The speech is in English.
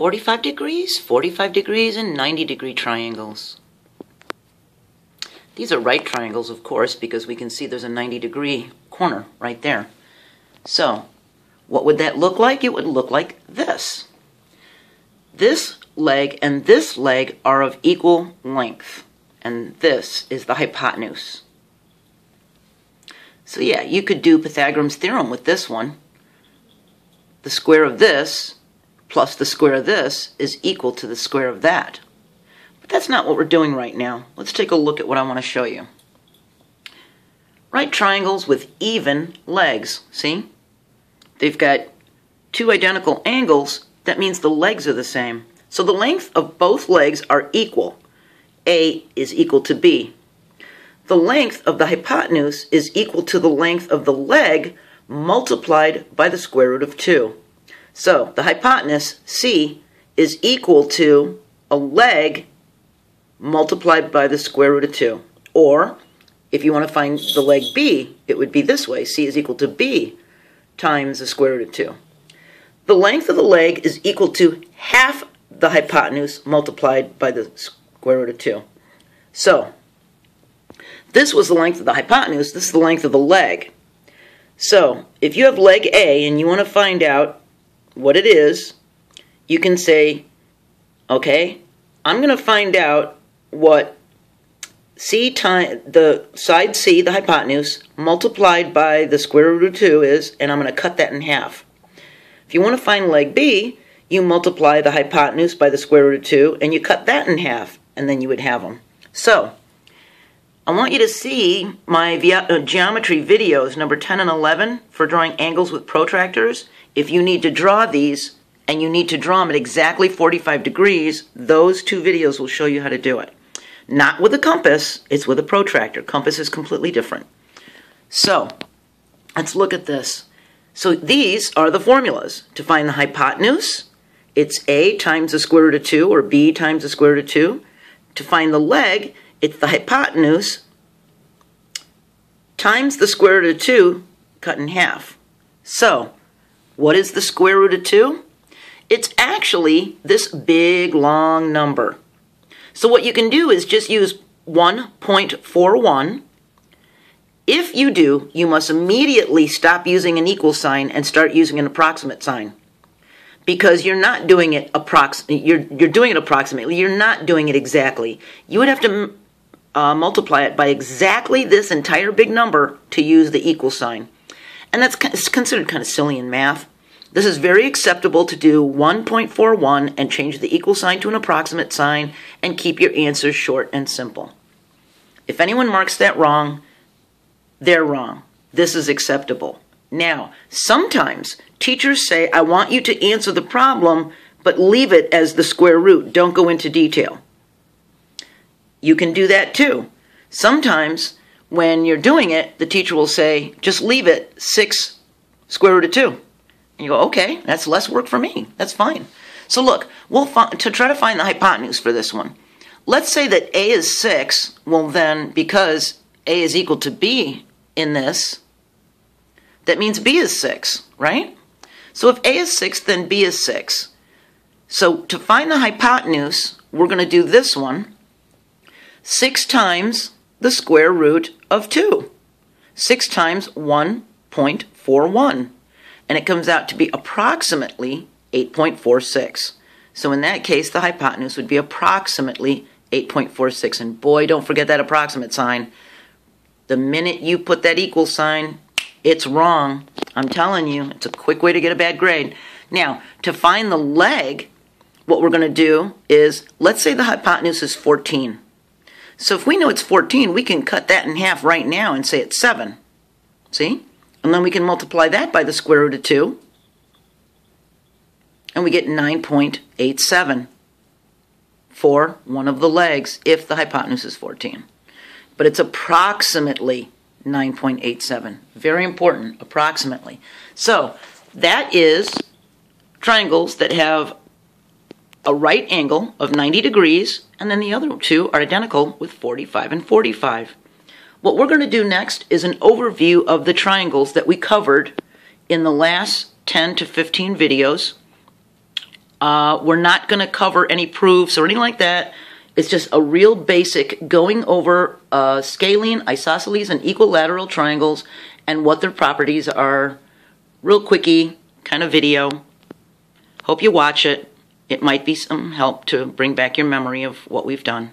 45 degrees, 45 degrees, and 90 degree triangles. These are right triangles, of course, because we can see there's a 90 degree corner right there. So what would that look like? It would look like this. This leg and this leg are of equal length, and this is the hypotenuse. So yeah, you could do Pythagoras' theorem with this one. The square of this plus the square of this is equal to the square of that. But that's not what we're doing right now. Let's take a look at what I want to show you. Right triangles with even legs, see? They've got two identical angles. That means the legs are the same. So the length of both legs are equal. A is equal to B. The length of the hypotenuse is equal to the length of the leg multiplied by the square root of 2. So the hypotenuse, C, is equal to a leg multiplied by the square root of 2. Or, if you want to find the leg B, it would be this way. C is equal to B times the square root of 2. The length of the leg is equal to half the hypotenuse multiplied by the square root of 2. So, this was the length of the hypotenuse. This is the length of the leg. So, if you have leg A and you want to find out what it is, you can say, okay, I'm going to find out what C times the side C, the hypotenuse, multiplied by the square root of 2 is, and I'm going to cut that in half. If you want to find leg B, you multiply the hypotenuse by the square root of 2, and you cut that in half, and then you would have them. So, I want you to see my geometry videos, number 10 and 11, for drawing angles with protractors. If you need to draw these, and you need to draw them at exactly 45 degrees, those two videos will show you how to do it. Not with a compass, it's with a protractor. Compass is completely different. So, let's look at this. So these are the formulas. To find the hypotenuse, it's A times the square root of 2, or B times the square root of 2. To find the leg, it's the hypotenuse times the square root of 2 cut in half. So, what is the square root of 2? It's actually this big, long number. So what you can do is just use 1.41. If you do, you must immediately stop using an equal sign and start using an approximate sign, because you're not doing it approximately. You're not doing it exactly. You would have to multiply it by exactly this entire big number to use the equal sign, and that's considered kind of silly in math. This is very acceptable to do 1.41 and change the equal sign to an approximate sign and keep your answers short and simple. If anyone marks that wrong, they're wrong. This is acceptable. Now, sometimes teachers say, I want you to answer the problem, but leave it as the square root. Don't go into detail. You can do that too. Sometimes when you're doing it, the teacher will say, just leave it 6 square root of 2. And you go, okay, that's less work for me. That's fine. So look, to try to find the hypotenuse for this one, let's say that A is 6. Well then, because A is equal to B in this, that means B is 6, right? So if A is 6, then B is 6. So to find the hypotenuse, we're going to do this one. 6 times the square root of 2. 6 times 1.41. And it comes out to be approximately 8.46. So in that case, the hypotenuse would be approximately 8.46. And boy, don't forget that approximate sign. The minute you put that equal sign, it's wrong. I'm telling you, it's a quick way to get a bad grade. Now, to find the leg, what we're going to do is, let's say the hypotenuse is 14. So if we know it's 14, we can cut that in half right now and say it's 7. See? And then we can multiply that by the square root of 2. And we get 9.87 for one of the legs if the hypotenuse is 14. But it's approximately 9.87. Very important, approximately. So that is triangles that have a right angle of 90 degrees, and then the other two are identical with 45 and 45. What we're going to do next is an overview of the triangles that we covered in the last 10 to 15 videos, We're not going to cover any proofs or anything like that. It's just a real basic going over scalene, isosceles, and equilateral triangles and what their properties are. Real quickie kind of video. Hope you watch it. It might be some help to bring back your memory of what we've done.